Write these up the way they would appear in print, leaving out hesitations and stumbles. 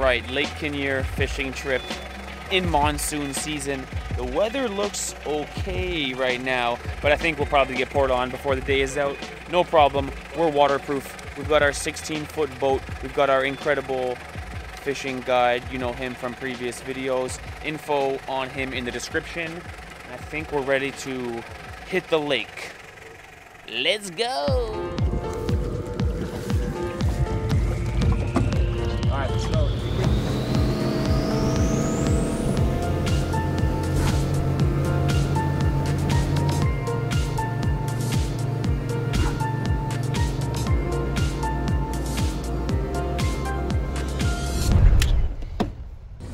right, Lake Kenyir fishing trip in monsoon season. The weather looks okay right now, but I think we'll probably get poured on before the day is out. No problem, we're waterproof. We've got our 16-foot boat. We've got our incredible fishing guide. You know him from previous videos. Info on him in the description. I think we're ready to hit the lake. Let's go!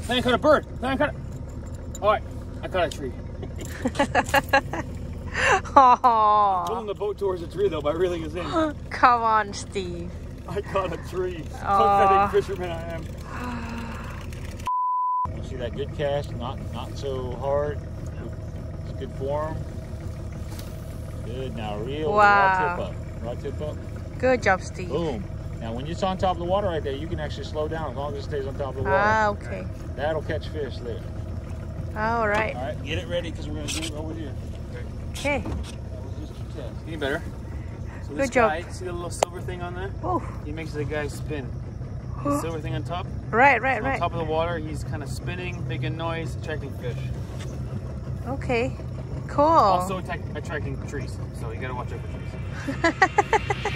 Man caught a bird. Man caught a... All right, I caught a tree. Aww. I'm pulling the boat towards the tree though by reeling us in. Come on, Steve. I caught a tree. Pathetic fisherman I am. You see that good cast? Not so hard. It's good form. Good. Now reel. Wow. Rod tip up. Rod tip up. Good job, Steve. Boom. Now, when it's on top of the water right there, you can actually slow down as long as it stays on top of the water. Ah, okay. That'll catch fish later. All right. All right, get it ready because we're going to do it over here. Okay. That was just your test. Any better? So good job. Guy, see the little silver thing on there? Oh. He makes the guy spin. The silver thing on top? Right. So on top of the water, he's kind of spinning, making noise, attracting fish. Okay. Cool. Also attracting trees, so you got to watch out for trees.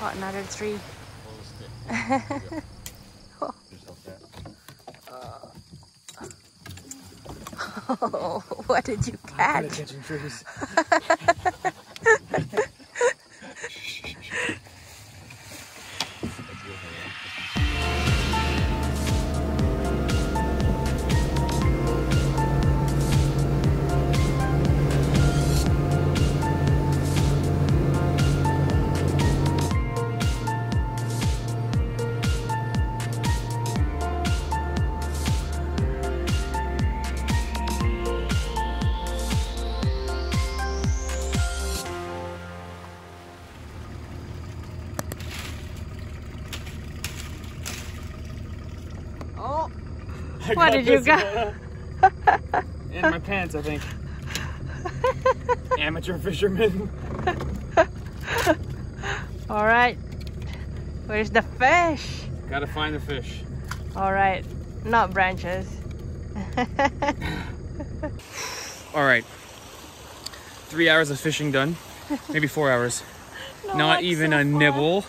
Caught another tree. Oh, what did you catch? I'm catching trees. What did you got? In my pants, I think. Amateur fisherman. All right. Where's the fish? Gotta find the fish. All right. Not branches. All right. 3 hours of fishing done. Maybe 4 hours. Not even so a nibble.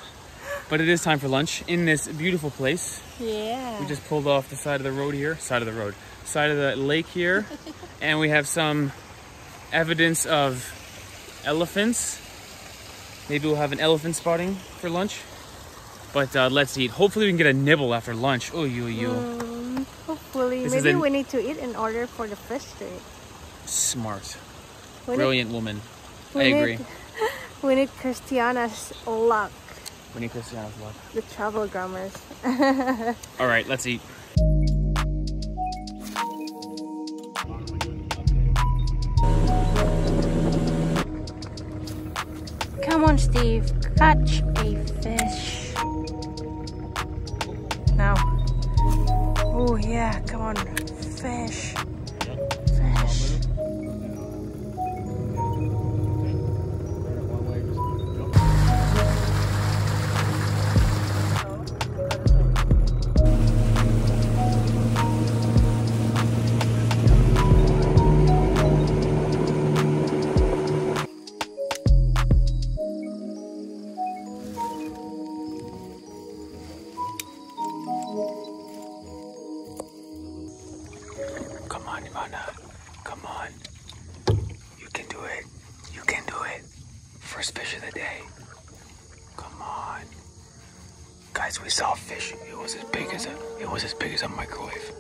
But it is time for lunch in this beautiful place. Yeah. We just pulled off the side of the road here. Side of the lake here. And we have some evidence of elephants. Maybe we'll have an elephant spotting for lunch. But let's eat. Hopefully we can get a nibble after lunch. Oh, hopefully. Maybe we need to eat in order for the fish to eat. Smart. Brilliant woman. I agree. We need Christiana's luck. We need Christiana's luck. The travel grammars. All right, let's eat. Come on, Steve. Catch a fish. Now. Oh, yeah. Come on. Fish. Fish. Come on, Ivana. Come on. You can do it. You can do it. First fish of the day. Come on. Guys, we saw a fish. It was as big as a microwave.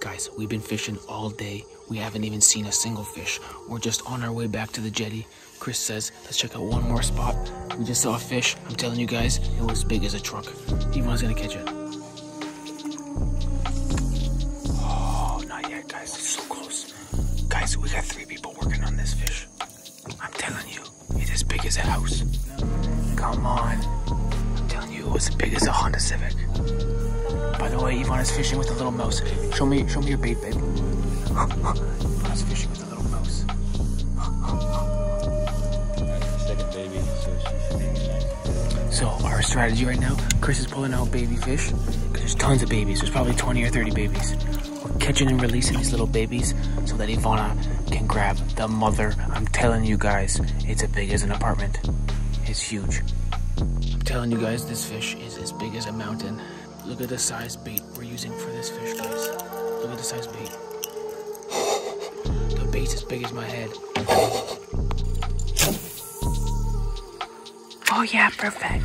Guys, we've been fishing all day. We haven't even seen a single fish. We're just on our way back to the jetty. Chris says, let's check out one more spot. We just saw a fish. I'm telling you guys, it was big as a truck. Ivana's gonna catch it. Oh, not yet, guys. It's so close. Guys, we got 3 people working on this fish. I'm telling you, it's as big as a house. Come on. I'm telling you, it was as big as a Honda Civic. By the way, Ivana's fishing with a little mouse. Show me your bait, babe. Ivana's fishing with a little mouse. Second baby, so our strategy right now, Chris is pulling out baby fish, because there's tons of babies. There's probably 20 or 30 babies. We're catching and releasing these little babies so that Ivana can grab the mother. I'm telling you guys, it's as big as an apartment. It's huge. I'm telling you guys, this fish is as big as a mountain. Look at the size bait we're using for this fish, guys. Look at the size bait. The bait's as big as my head. Oh yeah, perfect.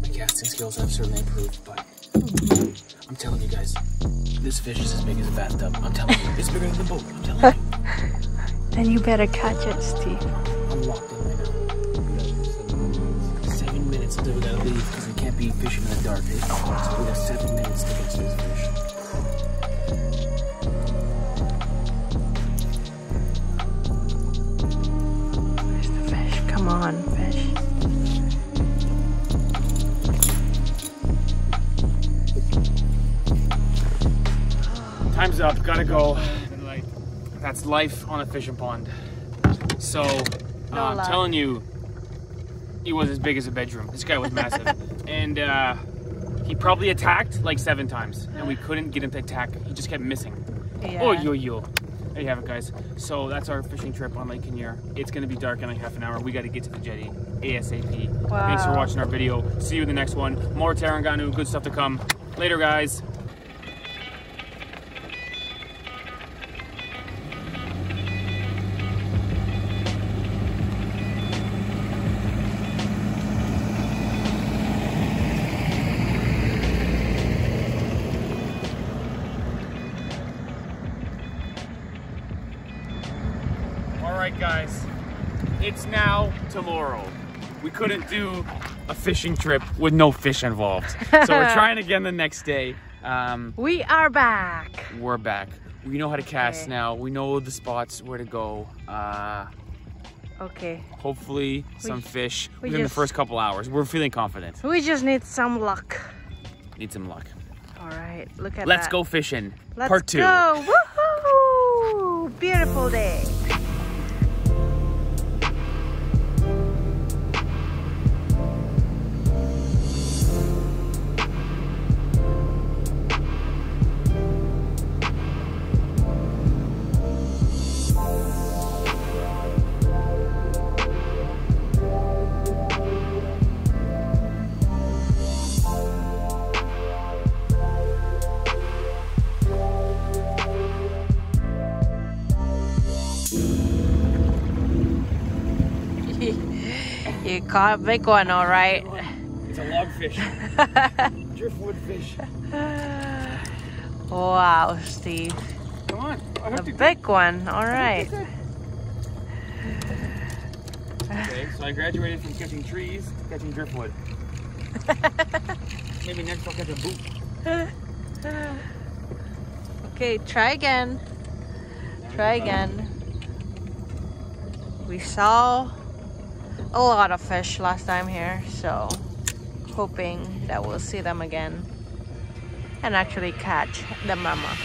My casting skills have certainly improved, but I'm telling you guys, this fish is as big as a bathtub. I'm telling you, it's bigger than the boat. I'm telling you. Then you better catch it, Steve. I'm locked in right now. 7 minutes until we gotta leave because we can't be fishing in the dark. So we got 7 minutes to catch this fish. Where's the fish? Come on, fish. Time's up, gotta go. That's life on a fishing pond. So, I'm telling you, he was as big as a bedroom. This guy was massive. And he probably attacked like 7 times, and we couldn't get him to attack. He just kept missing. Yeah. Oh, yo. There you have it, guys. So that's our fishing trip on Lake Kenyir. It's gonna be dark in like half an hour. We gotta get to the jetty ASAP. Wow. Thanks for watching our video. See you in the next one. More Terengganu, good stuff to come. Later, guys. Alright guys, it's now tomorrow. We couldn't do a fishing trip with no fish involved. So we're trying again the next day. We are back. We're back. We know how to cast now. We know the spots where to go. Okay. Hopefully some fish within the first couple hours. We're feeling confident. We just need some luck. Need some luck. Alright, look at that. Let's go fishing. Part 2. Let's go. Woohoo! Beautiful day. You caught a big one, all right. It's a log fish. Driftwood fish. Wow, Steve. Come on. A big one, all right. Okay, so I graduated from catching trees to catching driftwood. Maybe next I'll catch a boot. Okay, try again. Try again. We saw a lot of fish last time here, so hoping that we'll see them again and actually catch the mama.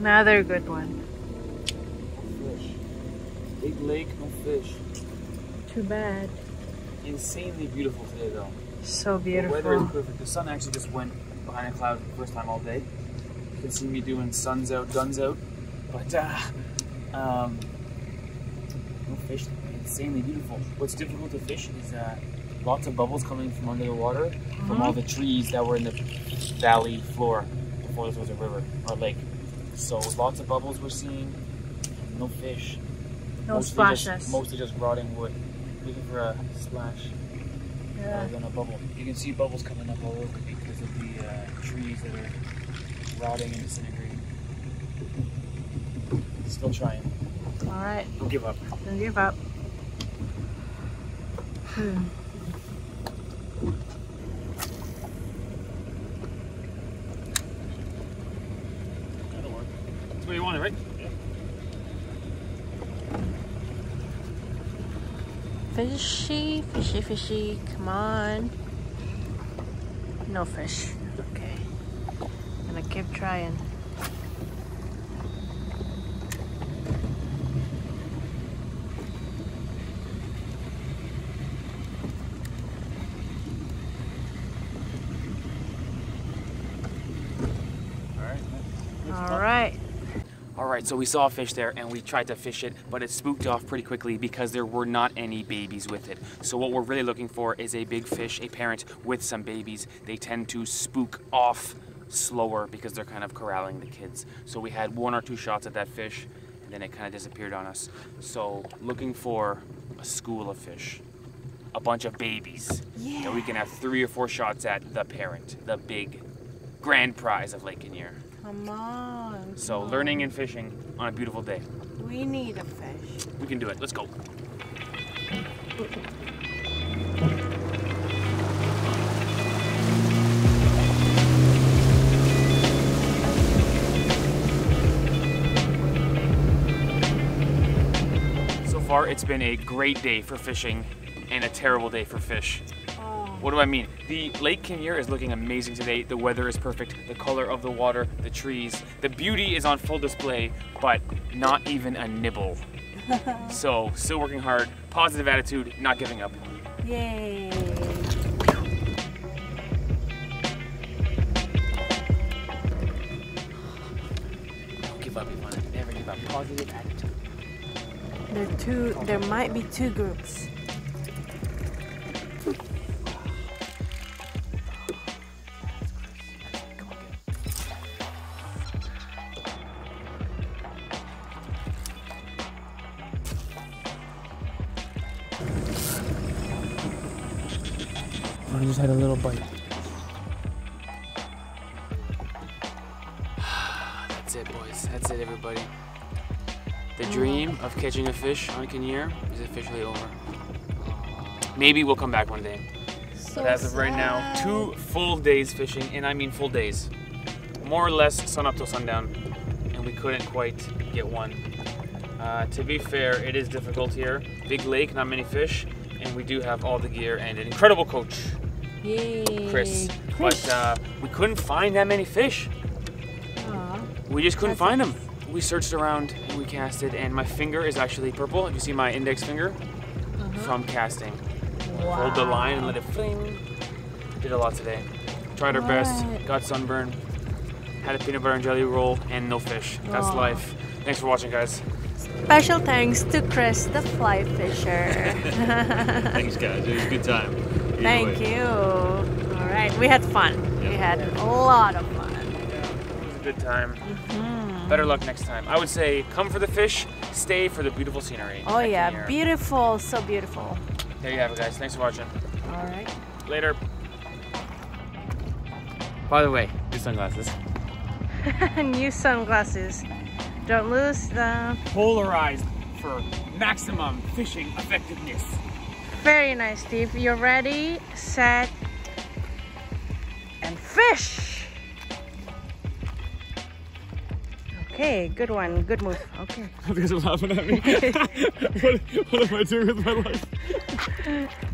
Another good one. No fish. Big lake, no fish. Too bad. Insanely beautiful today though. So beautiful. The weather is perfect. The sun actually just went behind a cloud for the first time all day. You can see me doing suns out, guns out. But no fish. Insanely beautiful. What's difficult to fish is lots of bubbles coming from under the water from all the trees that were in the valley floor before this was a river or lake. So lots of bubbles we're seeing, no fish. No splashes. Mostly just rotting wood. Looking for a splash. Yeah. Than a bubble. You can see bubbles coming up all over because of the trees that are rotting and disintegrating. Still trying. All right. Don't give up. Don't give up. That'll work. That's where you want it, right? Yeah. Fishy, fishy, fishy. Come on. No fish. Okay. I'm gonna keep trying. So we saw a fish there and we tried to fish it, but it spooked off pretty quickly because there were not any babies with it. So what we're really looking for is a big fish, a parent with some babies. They tend to spook off slower because they're kind of corralling the kids. So we had one or two shots at that fish and then it kind of disappeared on us. So looking for a school of fish, a bunch of babies. Yeah. And we can have 3 or 4 shots at the parent, the big grand prize of Lake Kenyir. Come on. So learning and fishing on a beautiful day. We need a fish. We can do it. Let's go. So far, it's been a great day for fishing and a terrible day for fish. What do I mean? The Lake Kenyir is looking amazing today. The weather is perfect, the color of the water, the trees, the beauty is on full display, but not even a nibble. So, still working hard, positive attitude, not giving up. Yay! Don't give up, Ivana. Never give up. Positive attitude. There might be 2 groups. I just had a little bite. That's it, boys. That's it, everybody. The dream of catching a fish on Kenyir is officially over. Maybe we'll come back one day. So but as of right now, 2 full days fishing, and I mean full days. More or less sun up till sundown, and we couldn't quite get one. To be fair, it is difficult here. Big lake, not many fish. And we do have all the gear and an incredible coach, yay, Chris. But we couldn't find that many fish. Aww. We just couldn't find them. We searched around and we casted, and my finger is actually purple. You see my index finger from casting. Wow. Hold the line and let it fling. Did a lot today. Tried our best. Got sunburned. Had a peanut butter and jelly roll and no fish. Aww. That's life. Thanks for watching, guys. Special thanks to Chris the Fly Fisher. Thanks, guys. It was a good time. Either way. Thank you. All right. We had fun. Yep. We had a lot of fun. Yeah, it was a good time. Better luck next time. I would say come for the fish, stay for the beautiful scenery. Oh, yeah. Beautiful. So beautiful. There you have it, guys. Thanks for watching. All right. Later. By the way, new sunglasses. New sunglasses. Don't lose them. Polarized for maximum fishing effectiveness. Very nice, Steve. You're ready, set, and fish. Okay, good one. Good move. Okay. You guys are laughing at me. What am I doing with my life?